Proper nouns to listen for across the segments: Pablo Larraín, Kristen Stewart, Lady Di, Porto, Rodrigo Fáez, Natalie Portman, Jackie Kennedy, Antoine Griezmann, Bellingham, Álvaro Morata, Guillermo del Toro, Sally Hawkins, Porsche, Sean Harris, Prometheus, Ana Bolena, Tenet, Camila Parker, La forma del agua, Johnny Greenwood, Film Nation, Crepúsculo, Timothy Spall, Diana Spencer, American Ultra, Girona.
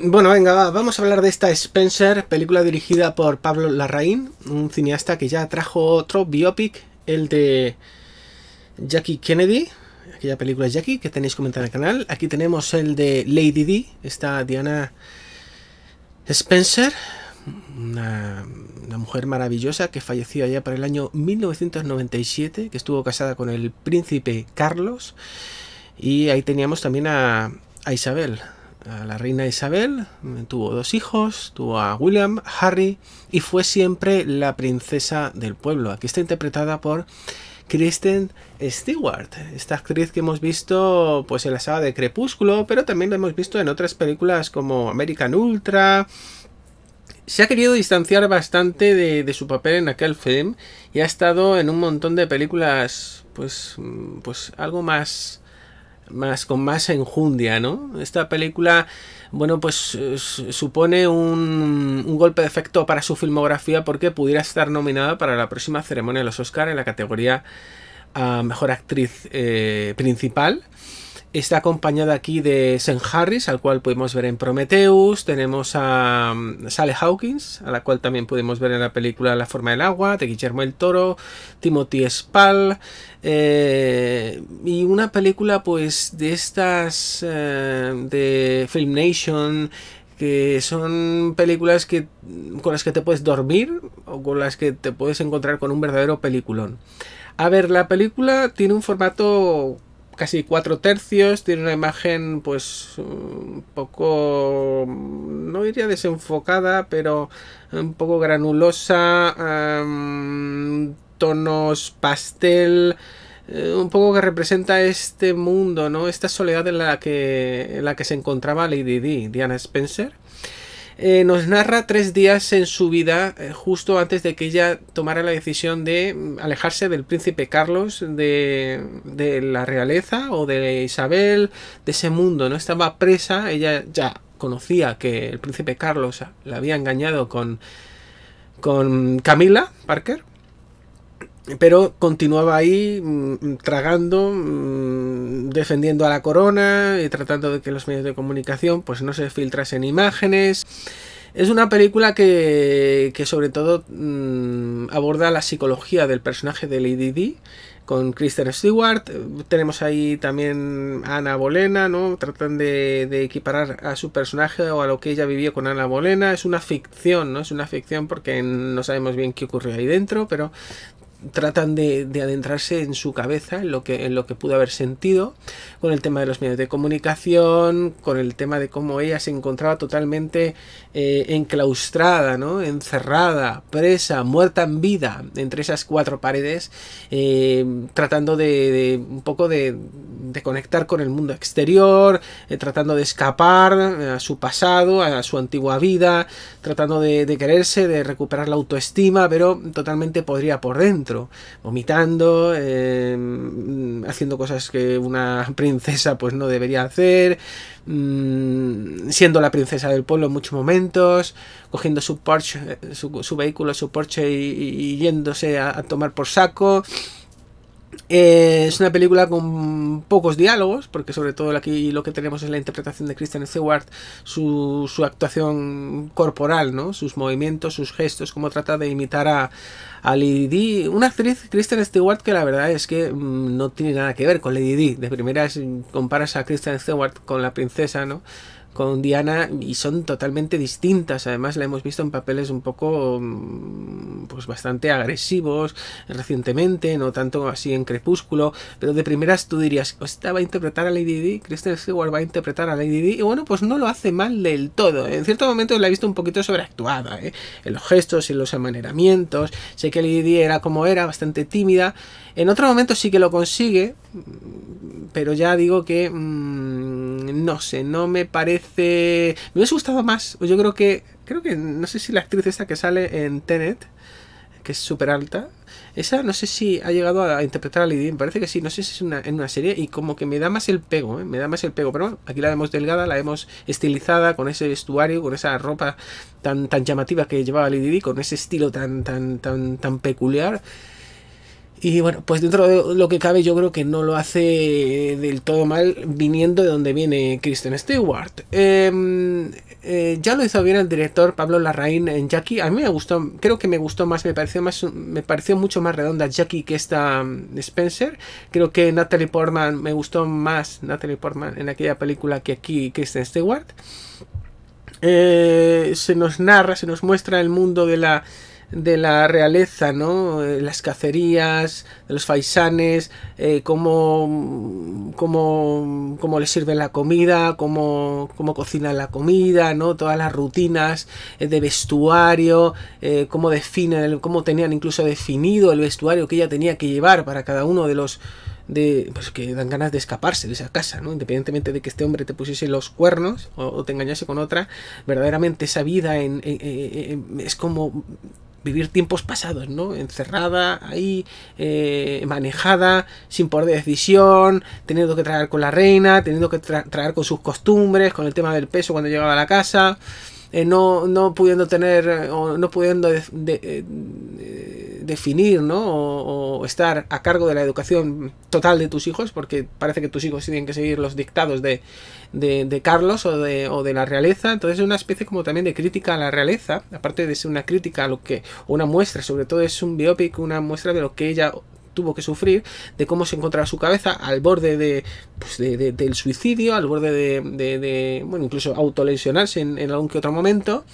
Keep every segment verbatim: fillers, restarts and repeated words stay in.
Bueno, venga, va. Vamos a hablar de esta Spencer, película dirigida por Pablo Larraín, un cineasta que ya trajo otro biopic, el de Jackie Kennedy, aquella película de Jackie que tenéis comentada en el canal. Aquí tenemos el de Lady D, esta Diana Spencer, una, una mujer maravillosa que falleció allá para el año mil novecientos noventa y siete, que estuvo casada con el príncipe Carlos. Y ahí teníamos también a, a Isabel, a la reina Isabel. Tuvo dos hijos, tuvo a William, Harry, y fue siempre la princesa del pueblo. Aquí está interpretada por Kristen Stewart, esta actriz que hemos visto pues en la saga de Crepúsculo, pero también la hemos visto en otras películas como American Ultra. Se ha querido distanciar bastante de, de su papel en aquel film y ha estado en un montón de películas pues, pues algo más, más con más enjundia, ¿no? Esta película, bueno, pues supone un, un golpe de efecto para su filmografía porque pudiera estar nominada para la próxima ceremonia de los Oscar en la categoría a Mejor Actriz eh, Principal. Está acompañada aquí de Sean Harris, al cual pudimos ver en Prometheus. Tenemos a Sally Hawkins, a la cual también pudimos ver en la película La forma del agua, de Guillermo del Toro, Timothy Spall. Eh, y una película pues de estas eh, de Film Nation, que son películas que, con las que te puedes dormir o con las que te puedes encontrar con un verdadero peliculón. A ver, la película tiene un formato casi cuatro tercios, tiene una imagen pues un poco, no diría desenfocada, pero un poco granulosa, um, tonos pastel, eh, un poco que representa este mundo, ¿no? Esta soledad en la que, en la que se encontraba Lady Di, Diana Spencer. Eh, nos narra tres días en su vida, eh, justo antes de que ella tomara la decisión de alejarse del príncipe Carlos, de, de la realeza o de Isabel, de ese mundo, ¿no? Estaba presa, ella ya conocía que el príncipe Carlos la había engañado con, con Camila Parker, pero continuaba ahí tragando, defendiendo a la corona y tratando de que los medios de comunicación pues no se filtrasen imágenes. Es una película que, que sobre todo mmm, aborda la psicología del personaje de Lady Di con Kristen Stewart. Tenemos ahí también a Ana Bolena, ¿no? Tratan de, de equiparar a su personaje o a lo que ella vivió con Ana Bolena. Es una ficción, ¿no? Es una ficción porque no sabemos bien qué ocurrió ahí dentro, pero tratan de, de adentrarse en su cabeza, en lo que, en lo que pudo haber sentido, con el tema de los medios de comunicación, con el tema de cómo ella se encontraba totalmente eh, enclaustrada, ¿no? Encerrada, presa, muerta en vida, entre esas cuatro paredes, eh, tratando de, de un poco de, de conectar con el mundo exterior, eh, tratando de escapar a su pasado, a su antigua vida, tratando de, de quererse, de recuperar la autoestima, pero totalmente podría por dentro, vomitando, eh, haciendo cosas que una princesa pues no debería hacer, mmm, siendo la princesa del pueblo en muchos momentos, cogiendo su Porsche, su, su vehículo, su Porsche y, y yéndose a, a tomar por saco. Eh, es una película con pocos diálogos, porque sobre todo aquí lo que tenemos es la interpretación de Kristen Stewart, su, su actuación corporal, ¿no? Sus movimientos, sus gestos, cómo trata de imitar a, a Lady Di, una actriz, Kristen Stewart, que la verdad es que mmm, no tiene nada que ver con Lady Di. De primeras comparas a Kristen Stewart con la princesa, ¿no? Con Diana, y son totalmente distintas. Además la hemos visto en papeles un poco pues bastante agresivos recientemente, no tanto así en Crepúsculo, pero de primeras tú dirías, esta va a interpretar a Lady Di, Kristen Stewart va a interpretar a Lady Di, y bueno, pues no lo hace mal del todo. En cierto momento la he visto un poquito sobreactuada, ¿eh? En los gestos, en los amaneramientos. Sé que Lady Di era como era, bastante tímida. En otro momento sí que lo consigue, pero ya digo que mmm, no sé, no me parece. Me hubiese gustado más. Yo creo que, creo que, no sé si la actriz esta que sale en Tenet, que es súper alta, esa no sé si ha llegado a interpretar a Lady Di, me parece que sí, no sé si es una, en una serie, y como que me da más el pego, ¿eh? Me da más el pego, pero bueno, aquí la vemos delgada, la vemos estilizada, con ese vestuario, con esa ropa tan, tan llamativa que llevaba Lady Di, con ese estilo tan, tan, tan, tan peculiar. Y bueno, pues dentro de lo que cabe yo creo que no lo hace del todo mal viniendo de donde viene Kristen Stewart. Eh, eh, ya lo hizo bien el director Pablo Larraín en Jackie. A mí me gustó, creo que me gustó más, me pareció, más, me pareció mucho más redonda Jackie que esta Spencer. Creo que Natalie Portman, me gustó más Natalie Portman en aquella película que aquí Kristen Stewart. Eh, se nos narra, se nos muestra el mundo de la... de la realeza, ¿no? Las cacerías, de los faisanes, eh, cómo, cómo, cómo les sirve la comida, cómo, cómo cocinan la comida, ¿no? Todas las rutinas de vestuario, eh, cómo definen, cómo tenían incluso definido el vestuario que ella tenía que llevar para cada uno de los... de, pues que dan ganas de escaparse de esa casa, ¿no? Independientemente de que este hombre te pusiese los cuernos o, o te engañase con otra, verdaderamente esa vida en, en, en, en, es como vivir tiempos pasados, ¿no? Encerrada, ahí, eh, manejada, sin poder de decisión, teniendo que tragar con la reina, teniendo que tra tragar con sus costumbres, con el tema del peso cuando llegaba a la casa, eh, no, no pudiendo tener, o no pudiendo... De, de, de, definir, ¿no? O, o estar a cargo de la educación total de tus hijos, porque parece que tus hijos tienen que seguir los dictados de, de, de Carlos o de, o de la realeza. Entonces es una especie como también de crítica a la realeza, aparte de ser una crítica a lo que, una muestra, sobre todo es un biopic, una muestra de lo que ella tuvo que sufrir, de cómo se encontraba su cabeza al borde de, pues de, de del suicidio, al borde de, de, de bueno, incluso autolesionarse en, en algún que otro momento.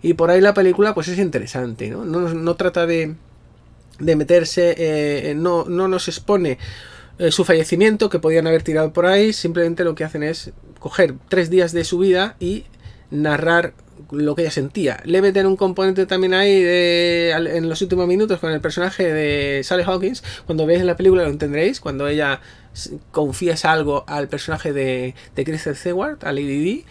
Y por ahí la película pues es interesante, ¿no? No, no trata de de meterse, eh, no, no nos expone eh, su fallecimiento, que podían haber tirado por ahí. Simplemente lo que hacen es coger tres días de su vida y narrar lo que ella sentía. Le meten un componente también ahí de, en los últimos minutos con el personaje de Sally Hawkins. Cuando veáis la película lo entenderéis, cuando ella confiesa algo al personaje de, de Kristen Stewart, a Lady D.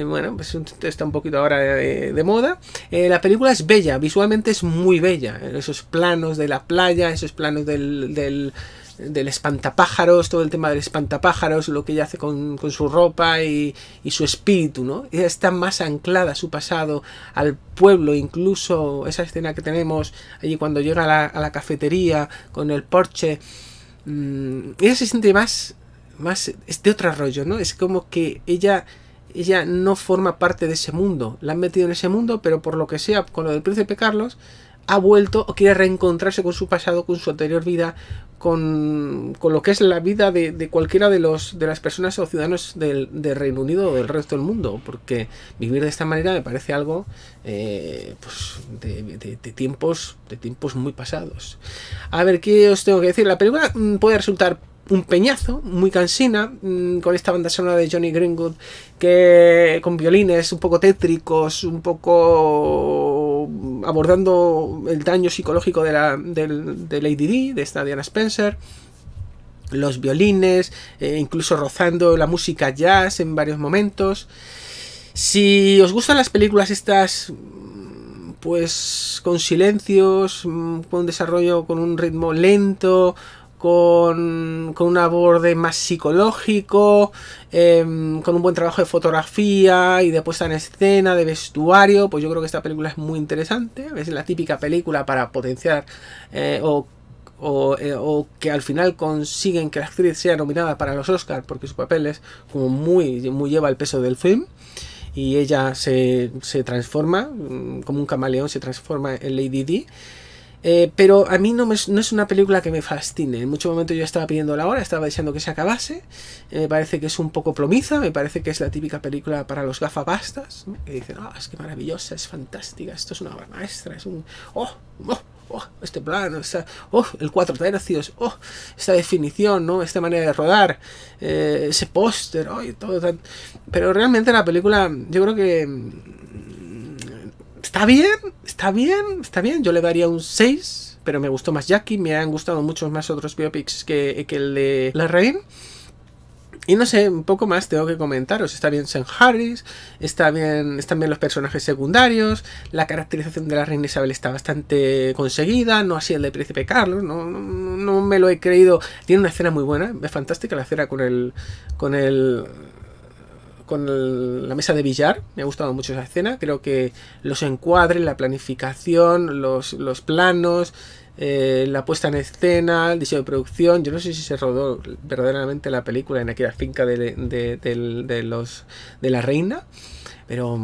Eh, bueno, pues está un poquito ahora de, de moda. Eh, la película es bella, visualmente es muy bella. Esos planos de la playa, esos planos del... del del espantapájaros, todo el tema del espantapájaros, lo que ella hace con, con su ropa y, y su espíritu, ¿no? Ella está más anclada a su pasado, al pueblo, incluso esa escena que tenemos allí cuando llega a la, a la cafetería con el Porsche, mmm, ella se siente más, más, es de otro rollo, ¿no? Es como que ella... ella no forma parte de ese mundo, la han metido en ese mundo, pero por lo que sea, con lo del príncipe Carlos, ha vuelto o quiere reencontrarse con su pasado, con su anterior vida, con, con lo que es la vida de, de cualquiera de, los, de las personas o ciudadanos del, del Reino Unido o del resto del mundo, porque vivir de esta manera me parece algo eh, pues de, de, de, tiempos, de tiempos muy pasados. A ver, ¿qué os tengo que decir? La película puede resultar un peñazo, muy cansina, con esta banda sonora de Johnny Greenwood, que con violines un poco tétricos, un poco abordando el daño psicológico de, la, de, de Lady D, de esta Diana Spencer, los violines, eh, incluso rozando la música jazz en varios momentos. Si os gustan las películas estas... pues con silencios, con un desarrollo, con un ritmo lento... Con, con un aborde más psicológico, eh, con un buen trabajo de fotografía y de puesta en escena, de vestuario, pues yo creo que esta película es muy interesante. Es la típica película para potenciar eh, o, o, eh, o que al final consiguen que la actriz sea nominada para los Oscars, porque su papel es como muy, muy lleva el peso del film. Y ella se, se transforma, como un camaleón se transforma en Lady D. Eh, pero a mí no, me, no es una película que me fascine. En muchos momentos yo estaba pidiendo la hora, estaba deseando que se acabase. Me eh, parece que es un poco plomiza, me parece que es la típica película para los gafapastas, ¿no? Que dicen, ah, oh, es que maravillosa, es fantástica, esto es una obra maestra, es un... ¡Oh! ¡Oh! ¡Oh! Este plano, esta, ¡oh! El cuatro tercios, ¡oh! Esta definición, ¿no? Esta manera de rodar, eh, ese póster, ¡oh! Y todo tan... Pero realmente la película, yo creo que... Está bien, está bien, está bien. Yo le daría un seis, pero me gustó más Jackie. Me han gustado muchos más otros biopics que, que el de Larraín. Y no sé, un poco más tengo que comentaros. Está bien Sean Harris, está bien, están bien los personajes secundarios. La caracterización de la reina Isabel está bastante conseguida. No así el de príncipe Carlos, no, no, no me lo he creído. Tiene una escena muy buena, es fantástica la escena con el... con el... con el, la mesa de billar. Me ha gustado mucho esa escena, creo que los encuadres, la planificación, los, los planos, eh, la puesta en escena, el diseño de producción. Yo no sé si se rodó verdaderamente la película en aquella finca de, de, de, de, los, de la reina, pero,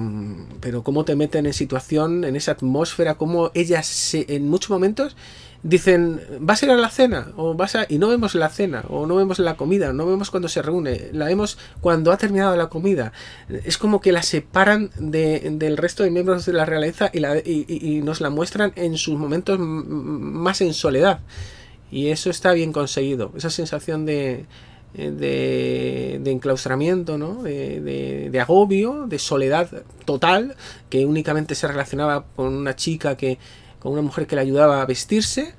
pero cómo te meten en situación, en esa atmósfera, cómo ellas se, en muchos momentos dicen, vas a ir a la cena, o vas a... y no vemos la cena, o no vemos la comida, no vemos cuando se reúne, la vemos cuando ha terminado la comida. Es como que la separan de, del resto de miembros de la realeza y, la, y, y nos la muestran en sus momentos más en soledad. Y eso está bien conseguido, esa sensación de, de, de enclaustramiento, ¿no? de, de, de agobio, de soledad total, que únicamente se relacionaba con una chica que... con una mujer que le ayudaba a vestirse,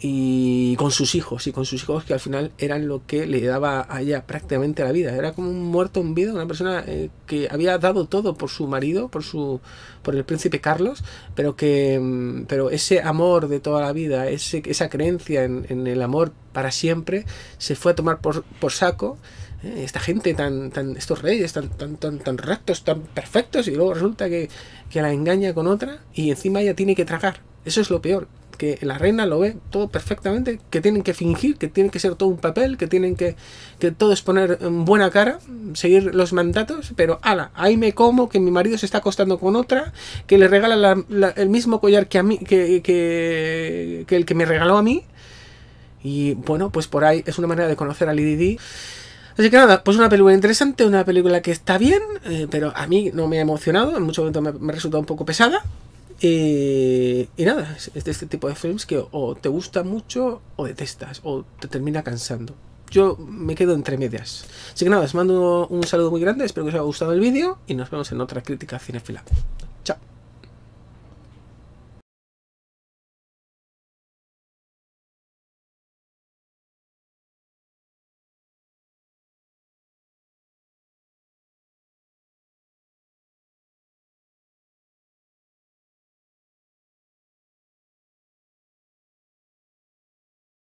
y con sus hijos, y con sus hijos que al final eran lo que le daba a ella prácticamente la vida. Era como un muerto en vida, una persona que había dado todo por su marido, por su por el príncipe Carlos, pero que pero ese amor de toda la vida, ese, esa creencia en, en el amor para siempre, se fue a tomar por, por saco. Esta gente tan, tan estos reyes tan tan tan tan rectos, tan perfectos, y luego resulta que, que la engaña con otra, y encima ella tiene que tragar. Eso es lo peor, que la reina lo ve todo perfectamente, que tienen que fingir, que tienen que ser todo un papel, que tienen que, que todo es poner en buena cara, seguir los mandatos, pero ala, ahí me como que mi marido se está acostando con otra, que le regala la, la, el mismo collar que a mí, que, que, que el que me regaló a mí. Y bueno, pues por ahí es una manera de conocer a Lady Di. Así que nada, pues una película interesante, una película que está bien, eh, pero a mí no me ha emocionado, en muchos momentos me, me ha resultado un poco pesada. Y, y nada, es de este tipo de films que o te gusta mucho o detestas, o te termina cansando. Yo me quedo entre medias. Así que nada, os mando un saludo muy grande, espero que os haya gustado el vídeo y nos vemos en otra crítica cinefila. Chao.